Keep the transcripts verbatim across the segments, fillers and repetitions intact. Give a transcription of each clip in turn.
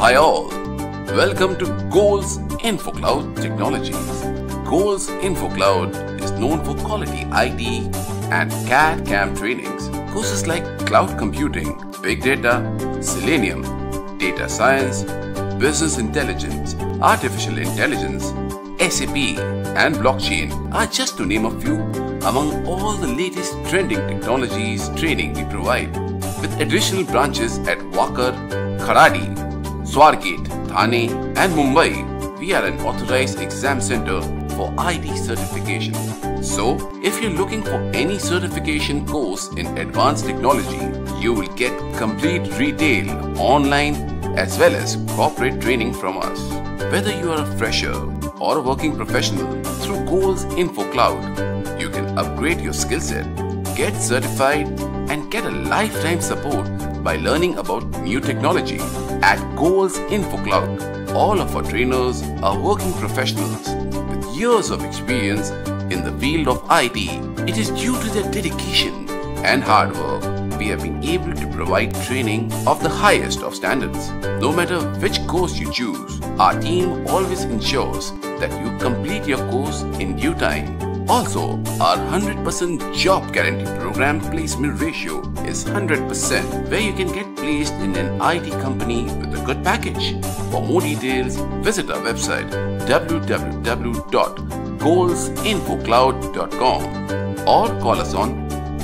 Hi all, welcome to Goals InfoCloud Technologies. Goals InfoCloud is known for quality I T and C A D C A M trainings, courses like cloud computing, big data, Selenium, data science, business intelligence, artificial intelligence, S A P and blockchain are just to name a few among all the latest trending technologies training we provide, with additional branches at Wakar, Karadi, Swargate, Thane and Mumbai. We are an authorized exam center for I T certification. So, if you're looking for any certification course in advanced technology, you will get complete retail, online as well as corporate training from us. Whether you are a fresher or a working professional, through Goals InfoCloud, you can upgrade your skill set, get certified and get a lifetime support by learning about new technology. At Goals InfoCloud, all of our trainers are working professionals with years of experience in the field of I T. It is due to their dedication and hard work we have been able to provide training of the highest of standards. No matter which course you choose, our team always ensures that you complete your course in due time. Also, our one hundred percent job guarantee program placement ratio is one hundred percent, where you can get placed in an I T company with a good package. For more details, visit our website w w w dot goals info cloud dot com or call us on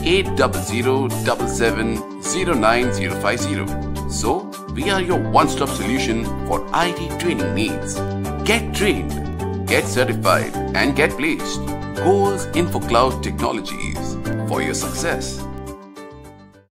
eight zero zero seven seven zero nine zero five zero. So, we are your one-stop solution for I T training needs. Get trained, get certified and get placed. Goals InfoCloud Technologies, for your success.